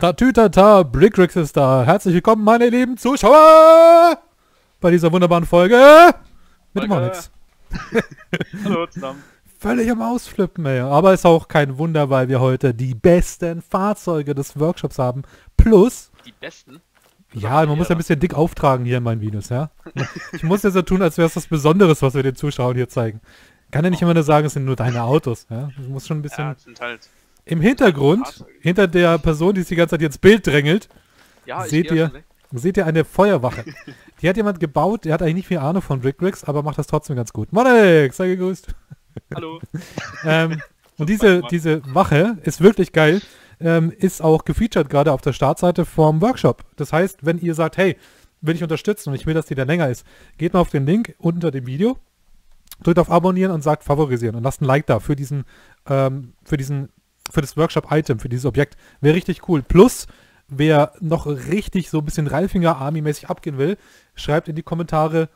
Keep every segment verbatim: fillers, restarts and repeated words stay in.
Tatütata, Brick Rigs ist da. Herzlich willkommen, meine lieben Zuschauer, bei dieser wunderbaren Folge mit M0nex. Hallo zusammen. Völlig am Ausflippen, ey. Aber ist auch kein Wunder, weil wir heute die besten Fahrzeuge des Workshops haben. Plus... Die besten? Ja, man muss ja ein bisschen dick auftragen hier in meinen Videos, ja. Ich muss ja so tun, als wäre es was Besonderes, was wir den Zuschauern hier zeigen. Kann ja nicht immer nur sagen, es sind nur deine Autos, ja. Du musst schon ein bisschen... Ja, sind halt... Im Hintergrund, hinter der Person, die sich die ganze Zeit ins Bild drängelt, ja, seht, ihr, seht ihr eine Feuerwache. Die hat jemand gebaut, der hat eigentlich nicht viel Ahnung von Brick Rigs, aber macht das trotzdem ganz gut. M0nex, sei gegrüßt. Hallo. ähm, und diese, diese Wache ist wirklich geil, ähm, ist auch gefeatured gerade auf der Startseite vom Workshop. Das heißt, wenn ihr sagt, hey, will ich unterstützen und ich will, dass die da länger ist, geht mal auf den Link unter dem Video, drückt auf Abonnieren und sagt Favorisieren und lasst ein Like da für diesen, ähm, für diesen... für das Workshop-Item, für dieses Objekt. Wäre richtig cool. Plus, wer noch richtig so ein bisschen Ralfinger-Army-mäßig abgehen will, schreibt in die Kommentare,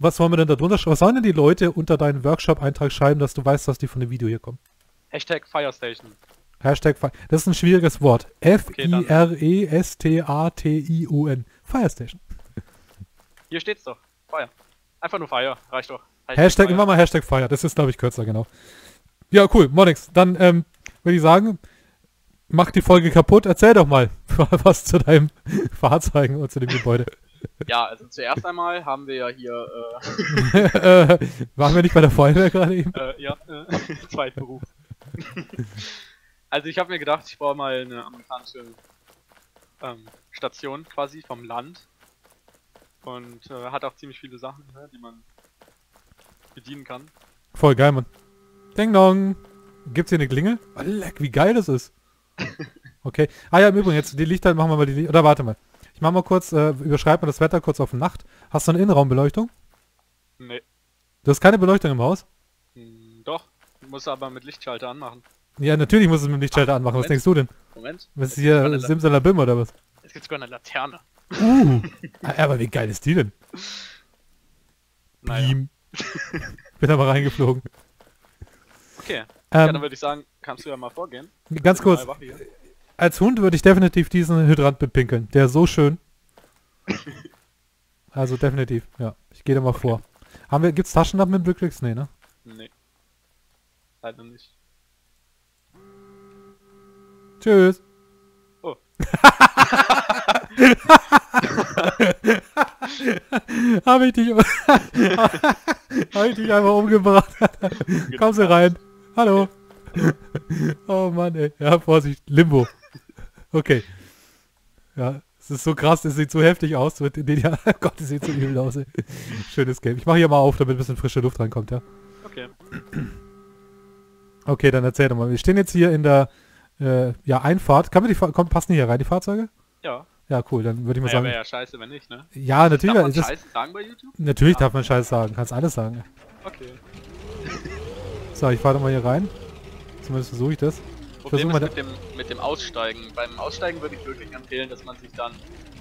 was wollen wir denn da drunter schreiben? Was sollen denn die Leute unter deinen Workshop-Eintrag schreiben, dass du weißt, dass die von dem Video hier kommen? Hashtag Firestation. Hashtag Fire... Das ist ein schwieriges Wort. F I R E S T A T I O N. Firestation. Hier steht's doch. Fire. Einfach nur Fire. Reicht doch. Hashtag, Hashtag immer mal Hashtag Fire. Das ist, glaube ich, kürzer, genau. Ja, cool. M0nex. Dann, ähm... würde ich sagen, mach die Folge kaputt, erzähl doch mal was zu deinem Fahrzeugen und zu dem Gebäude. Ja, also zuerst einmal haben wir ja hier... Äh äh, waren wir nicht bei der Feuerwehr gerade eben? Äh, ja, äh, Zweitberuf. Also ich habe mir gedacht, ich baue mal eine amerikanische ähm, Station quasi vom Land und äh, hat auch ziemlich viele Sachen, die man bedienen kann. Voll geil, Mann. Ding dong! Gibt's hier eine Klingel? Oh, leck, wie geil das ist. Okay. Ah ja, im Übrigen, jetzt die Lichter, machen wir mal die Lichter. Oder warte mal. Ich mach mal kurz, äh, überschreib mal das Wetter kurz auf Nacht. Hast du eine Innenraumbeleuchtung? Nee. Du hast keine Beleuchtung im Haus? Hm, doch. Du musst aber mit Lichtschalter anmachen. Ja, natürlich musst du es mit dem Lichtschalter Ach, anmachen. Moment. Was denkst du denn? Moment. Was ist hier Simsalabim oder was? Es gibt sogar eine Laterne. Uh. Aber wie geil ist die denn? Naja. Beam. Bin aber reingeflogen. Okay. Ja, dann würde ich sagen, kannst du ja mal vorgehen. Ganz kurz, als Hund würde ich definitiv diesen Hydrant bepinkeln. Der ist so schön. Also definitiv, ja. Ich gehe da mal okay. vor. Haben wir, gibt's Taschenlampen mit Brick Rigs? Nee, ne? Nee. Leider nicht. Tschüss. Oh. Habe ich dich... Habe ich dich einfach umgebracht. Komm sie rein. Hallo. Oh Mann, ey. Ja, Vorsicht. Limbo. Okay. Ja, es ist so krass, es sieht so heftig aus. Oh Gott, es sieht so übel aus, ey. Schönes Game. Ich mache hier mal auf, damit ein bisschen frische Luft reinkommt, ja? Okay. Okay, dann erzähl doch mal. Wir stehen jetzt hier in der äh, ja, Einfahrt. Kann man die Fahr kommt, passen die hier rein, die Fahrzeuge? Ja. Ja, cool, dann würde ich mal naja, sagen... wäre ja scheiße, wenn nicht, ne? Ja, natürlich... Darf man das, Scheiße sagen bei YouTube? Natürlich ah. darf man Scheiße sagen. Kannst alles sagen. Okay. So, ich fahre mal hier rein. Zumindest versuche ich das. Ich Problem ist mit dem, mit dem Aussteigen. Beim Aussteigen würde ich wirklich empfehlen, dass man sich dann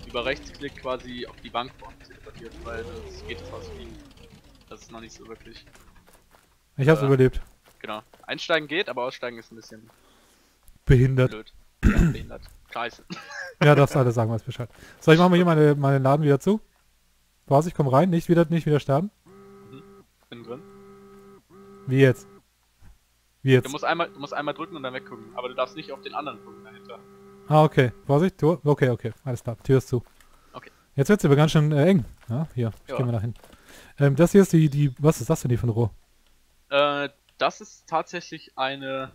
über Rechtsklick quasi auf die Bank teleportiert, weil sonst geht das Ausfliegen. Das ist noch nicht so wirklich. Ich hab's äh, überlebt. Genau. Einsteigen geht, aber Aussteigen ist ein bisschen... Behindert. Blöd. Ja, behindert. Scheiße. Ja, darfst du alles sagen, was Bescheid. So, ich mache mal hier meine, meinen Laden wieder zu. Warte, ich komm rein. Nicht wieder, nicht wieder sterben. Mhm. Bin drin. Wie jetzt? Jetzt. Du musst einmal, du musst einmal drücken und dann weggucken, aber du darfst nicht auf den anderen gucken dahinter. Ah, okay. Vorsicht, Tür. Okay, okay. Alles klar. Tür ist zu. Okay. Jetzt wird's aber ganz schön äh, eng. Ja, hier. Ich ja. geh mal nach hinten. Ähm, das hier ist die, die... Was ist das denn hier für ein Rohr? Äh, das ist tatsächlich eine...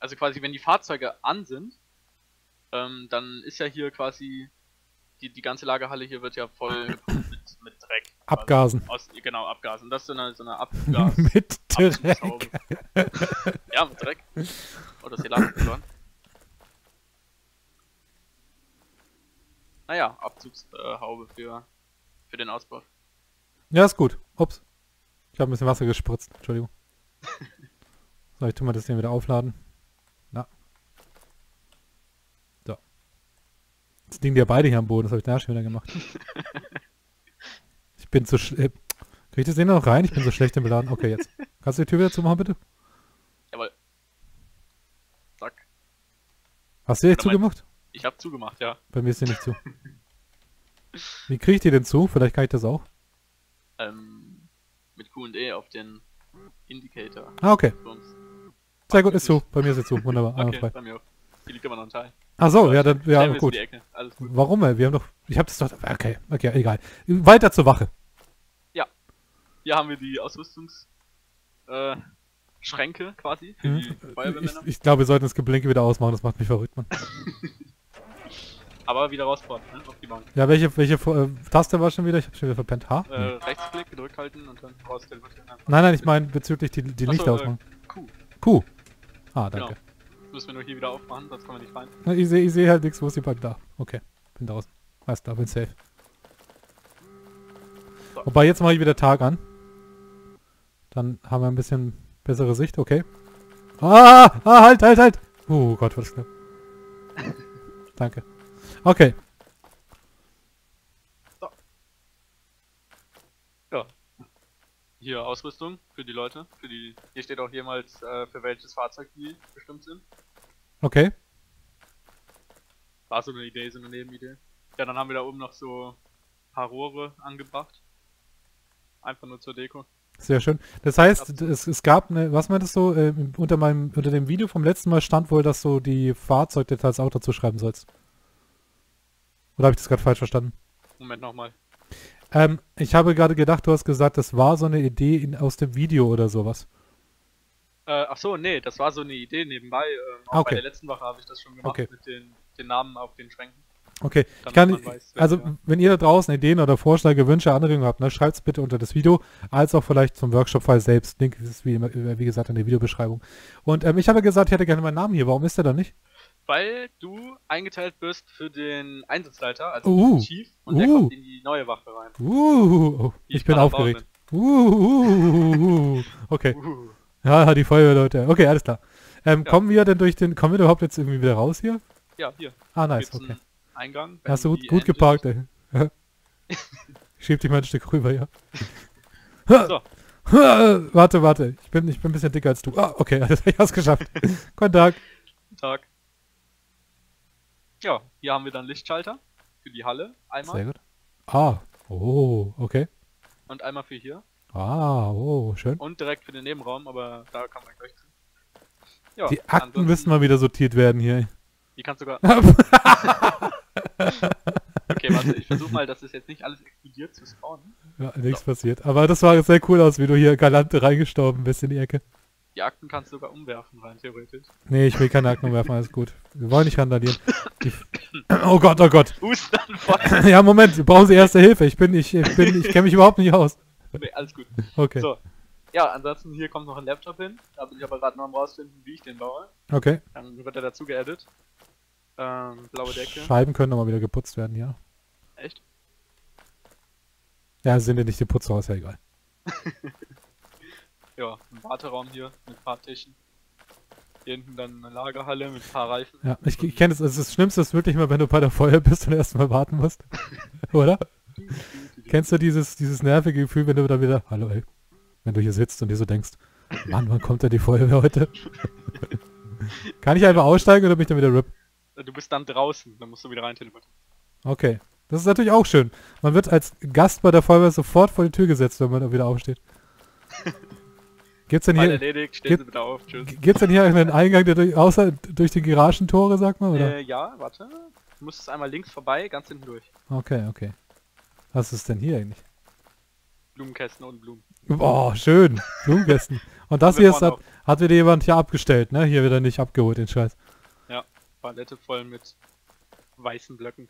Also quasi, wenn die Fahrzeuge an sind, ähm, dann ist ja hier quasi... Die, die ganze Lagerhalle hier wird ja voll gepumpt mit, mit Dreck. Abgasen. Aus, genau, Abgasen. Das ist so eine, so eine Abgas... mit Dreck. Ja, mit Dreck. Oh, das ist hier lang verloren. Naja, Abzugshaube äh, für, für den Ausbau. Ja, ist gut. Ups. Ich habe ein bisschen Wasser gespritzt. Entschuldigung. So, ich tu mal das Ding wieder aufladen. Na. So. Jetzt liegen die ja beide hier am Boden. Das habe ich da schon wieder gemacht. Ich bin zu schlecht. Krieg ich das Ding noch rein? Ich bin so schlecht im Beladen. Okay, jetzt. Kannst du die Tür wieder zumachen, bitte? Jawohl. Zack. Hast du die echt zugemacht? Ich habe zugemacht, ja. Bei mir ist der nicht zu. Wie kriege ich die denn zu? Vielleicht kann ich das auch. Ähm, mit Q und E auf den Indicator. Ah, okay. Sonst sehr gut, ist zu. Bei mir ist er zu. Wunderbar. Okay, frei. Bei mir auch. Hier liegt immer noch ein Teil. Ach so, ja, dann, ja, gut. Alles gut. Warum, ey? Wir haben doch... Ich hab das doch... Okay, okay, egal. Weiter zur Wache. Ja. Hier haben wir die Ausrüstungs... Äh, Schränke, quasi. Für mhm. die Feuerwehrmänner. Ich, ich glaube, wir sollten das Geblinke wieder ausmachen. Das macht mich verrückt, Mann. Aber wieder rausfahren, ne? Auf die Bank. Ja, welche, welche äh, Taste war schon wieder? Ich hab schon wieder verpennt. H? Äh, hm. Rechtsklick, gedrückt halten und dann rausstellen. Nein, nein, ich meine bezüglich die, die Lichter so, ausmachen. Äh, Q. Q. Ah, danke. Genau. Müssen wir nur hier wieder aufmachen, sonst kommen wir nicht rein. Na, ich sehe ich seh halt nichts, wo ist die Bank? Da. Okay, bin draußen. Alles klar, bin safe. So. Wobei, jetzt mache ich wieder Tag an. Dann haben wir ein bisschen bessere Sicht, okay. Ah, ah halt, halt, halt! Oh Gott, was schlimm. Danke. Okay. So. Ja. Hier Ausrüstung für die Leute. Für die. Hier steht auch jemals, äh, für welches Fahrzeug die bestimmt sind. Okay. War so eine Idee, so eine Nebenidee. Ja, dann haben wir da oben noch so ein paar Rohre angebracht. Einfach nur zur Deko. Sehr schön. Das heißt, es, es gab eine, was meintest du, äh, unter meinem, unter dem Video vom letzten Mal stand wohl, dass du die Fahrzeugdetails auch dazu schreiben sollst. Oder habe ich das gerade falsch verstanden? Moment nochmal. Ähm, ich habe gerade gedacht, du hast gesagt, das war so eine Idee in, aus dem Video oder sowas. Äh, ach so, nee, das war so eine Idee nebenbei. Ähm, auch okay. Bei der letzten Woche habe ich das schon gemacht, okay. Mit den, den Namen auf den Schränken. Okay, ich kann, weiß, also ja. Wenn ihr da draußen Ideen oder Vorschläge, Wünsche, Anregungen habt, ne, schreibt es bitte unter das Video, als auch vielleicht zum Workshop-File selbst. Link ist wie, wie gesagt in der Videobeschreibung. Und ähm, ich habe gesagt, ich hätte gerne meinen Namen hier. Warum ist der da nicht? Weil du eingeteilt wirst für den Einsatzleiter, also uh, den Chief, und uh, der kommt in die neue Wache rein. Uh, ich bin aufgeregt. Uh, okay. Uh. Ja, die Feuerwehrleute. Okay, alles klar. Ähm, ja. Kommen wir denn durch den... Kommen wir überhaupt jetzt irgendwie wieder raus hier? Ja, hier. Ah, nice, okay. Eingang. Hast du gut, gut geparkt, ey. Schieb dich mal ein Stück rüber, ja. So. Warte, warte. Ich bin, ich bin ein bisschen dicker als du. Ah, okay, das habe ich ausgeschafft. Guten Tag. Guten Tag. Ja, hier haben wir dann Lichtschalter für die Halle, einmal. Sehr gut. Ah, oh, okay. Und einmal für hier. Ah, oh, schön. Und direkt für den Nebenraum, aber da kann man gleich drin. Ja, die Akten müssen mal wieder sortiert werden hier. Die kannst sogar... Okay, warte, ich versuche mal, dass das jetzt nicht alles explodiert zu spawnen. Ja, nichts so. Passiert. Aber das sah sehr cool aus, wie du hier galant reingestorben bist in die Ecke. Die Akten kannst du sogar umwerfen rein, theoretisch. Nee, ich will keine Akten umwerfen, alles gut. Wir wollen nicht randalieren. Oh Gott, oh Gott. Ja, Moment, wir brauchen sie erste Hilfe. Ich bin, ich, ich bin, ich kenne mich überhaupt nicht aus. Nee, alles gut. Okay. So. Ja, ansonsten hier kommt noch ein Laptop hin. Da bin ich aber gerade noch am rausfinden, wie ich den baue. Okay. Dann wird er dazu geaddet. Ähm, blaue Decke. Scheiben können nochmal wieder geputzt werden, ja. Echt? Ja, sind ja nicht die Putzer aus, ja egal. Ja, ein Warteraum hier mit ein paar Tischen. Hier hinten dann eine Lagerhalle mit ein paar Reifen. Ja, ich, ich kenne das. Also das Schlimmste ist wirklich mal, wenn du bei der Feuer bist und erstmal warten musst. Oder? Kennst du dieses, dieses nervige Gefühl, wenn du da wieder... Hallo ey. Wenn du hier sitzt und dir so denkst, Mann, wann kommt da die Feuerwehr heute? Kann ich einfach aussteigen oder bin ich dann wieder RIP? Du bist dann draußen, dann musst du wieder rein teleportieren. Okay. Das ist natürlich auch schön. Man wird als Gast bei der Feuerwehr sofort vor die Tür gesetzt, wenn man wieder aufsteht. Gibt's denn hier, erledigt, stehen gibt, Sie bitte auf, tschüss. Gibt's denn hier einen Eingang, der durch, außer durch die Garagentore, sag mal, oder? Äh, ja, warte. Du musst es einmal links vorbei, ganz hinten durch. Okay, okay. Was ist denn hier eigentlich? Blumenkästen und Blumen. Boah, schön. Blumenkästen. Und das hier ist, hat, hat wieder jemand hier abgestellt, ne? Hier wieder nicht abgeholt, den Scheiß. Ja, Palette voll mit weißen Blöcken.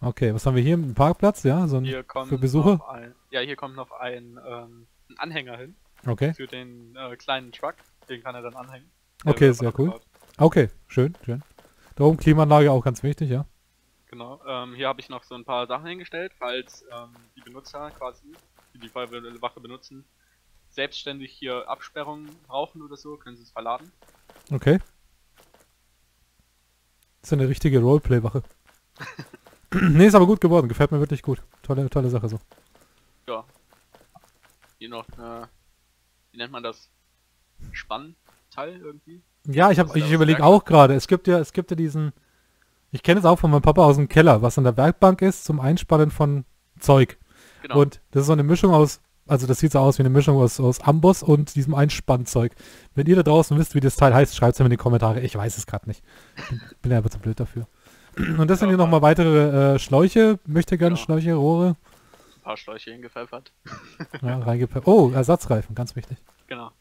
Okay, was haben wir hier? Ein Parkplatz, ja? So ein, hier für Besucher? Ein, ja, hier kommt noch ein, ähm, ein Anhänger hin. Okay. Für den äh, kleinen Truck, den kann er dann anhängen. Der okay, sehr cool. Gebaut. Okay, schön, schön. Da oben Klimaanlage auch ganz wichtig, ja. Genau, ähm, hier habe ich noch so ein paar Sachen hingestellt, falls ähm, die Benutzer quasi, die die Feuerwehrwache benutzen, selbstständig hier Absperrungen brauchen oder so, können sie es verladen. Okay. Das ist eine richtige Roleplay-Wache. Nee, ist aber gut geworden, gefällt mir wirklich gut. Tolle, tolle Sache so. Ja. Hier noch eine... Wie nennt man das? Spannteil irgendwie? Ja, ich, ich überlege auch gerade. Es gibt ja, es gibt ja diesen, Ich kenne es auch von meinem Papa aus dem Keller, was an der Werkbank ist zum Einspannen von Zeug. Genau. Und das ist so eine Mischung aus, also das sieht so aus wie eine Mischung aus, aus Amboss und diesem Einspannzeug. Wenn ihr da draußen wisst, wie das Teil heißt, schreibt es mir in die Kommentare. Ich weiß es gerade nicht. Bin, bin aber zu blöd dafür. Und das sind hier nochmal weitere äh, Schläuche. Möchte gerne genau. Schläuche, Rohre. Ein paar Schläuche hingepfeffert. Ja, reingepfeffert. Oh, Ersatzreifen, ganz wichtig. Genau.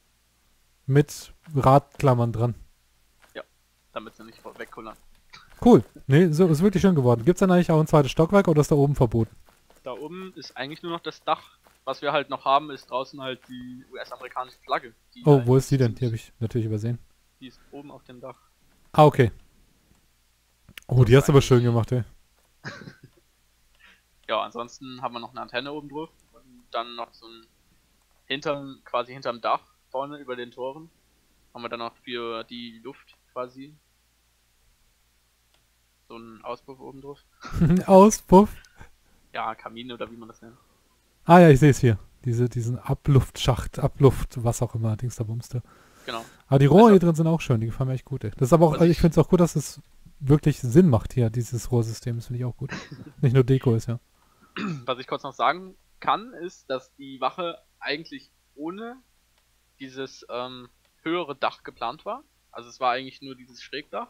Mit Radklammern dran. Ja, damit sie nicht wegkullern. Cool. Nee, so ist wirklich schön geworden. Gibt es dann eigentlich auch ein zweites Stockwerk oder ist da oben verboten? Da oben ist eigentlich nur noch das Dach. Was wir halt noch haben, ist draußen halt die U S-amerikanische Flagge. Die oh, wo ist die denn? Die habe ich natürlich übersehen. Die ist oben auf dem Dach. Ah, okay. Oh, die hast du aber schön gemacht, ey. Ja, ansonsten haben wir noch eine Antenne oben drauf. Und dann noch so ein hintern, quasi hinterm Dach, vorne über den Toren. Haben wir dann noch für die Luft quasi. So ein Auspuff oben drauf. Auspuff? Ja, Kamine oder wie man das nennt. Ah ja, ich sehe es hier. Diese, diesen Abluftschacht, Abluft, was auch immer, Dings da Bumste. Genau. Aber die Rohre also, hier drin sind auch schön, die gefallen mir echt gut, ey. Das ist aber auch, also ich finde es auch gut, dass es wirklich Sinn macht hier, dieses Rohrsystem. Das finde ich auch gut. Nicht nur Deko ist, ja. Was ich kurz noch sagen kann, ist, dass die Wache eigentlich ohne dieses ähm, höhere Dach geplant war. Also es war eigentlich nur dieses Schrägdach.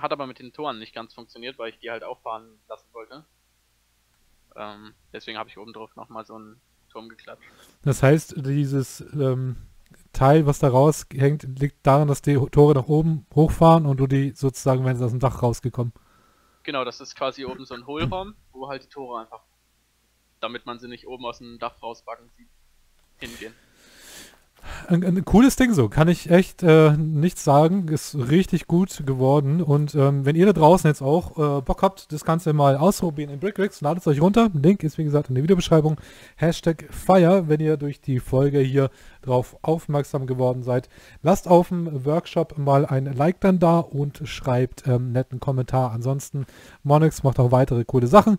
Hat aber mit den Toren nicht ganz funktioniert, weil ich die halt auffahren lassen wollte. Ähm, deswegen habe ich oben drauf nochmal so einen Turm geklappt. Das heißt, dieses ähm, Teil, was da raushängt, liegt daran, dass die Tore nach oben hochfahren und du die sozusagen, wenn sie aus dem Dach rausgekommen. Genau, das ist quasi oben so ein Hohlraum, wo halt die Tore einfach, damit man sie nicht oben aus dem Dach rausbacken sieht, hingehen. Ein, ein cooles Ding so, kann ich echt äh, nichts sagen, ist richtig gut geworden und ähm, wenn ihr da draußen jetzt auch äh, Bock habt, das Ganze mal ausprobieren in Brick Rigs, ladet es euch runter, Link ist wie gesagt in der Videobeschreibung, Hashtag Fire, wenn ihr durch die Folge hier drauf aufmerksam geworden seid, lasst auf dem Workshop mal ein Like dann da und schreibt ähm, netten Kommentar, ansonsten M zero nex macht auch weitere coole Sachen.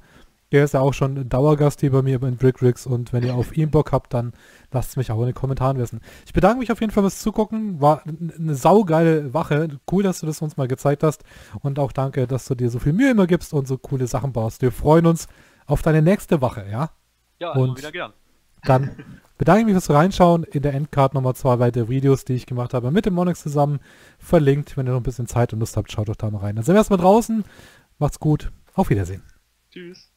Der ist ja auch schon ein Dauergast hier bei mir in Brick Rigs und wenn ihr auf ihn Bock habt, dann lasst es mich auch in den Kommentaren wissen. Ich bedanke mich auf jeden Fall fürs Zugucken, war eine saugeile Wache, cool, dass du das uns mal gezeigt hast und auch danke, dass du dir so viel Mühe immer gibst und so coole Sachen baust. Wir freuen uns auf deine nächste Wache, ja? Ja, also und wieder gern. Dann bedanke ich mich fürs Reinschauen, in der Endcard nochmal zwei weitere Videos, die ich gemacht habe mit dem M zero nex zusammen, verlinkt, wenn ihr noch ein bisschen Zeit und Lust habt, schaut doch da mal rein. Dann sind wir erstmal draußen, macht's gut, auf Wiedersehen. Tschüss.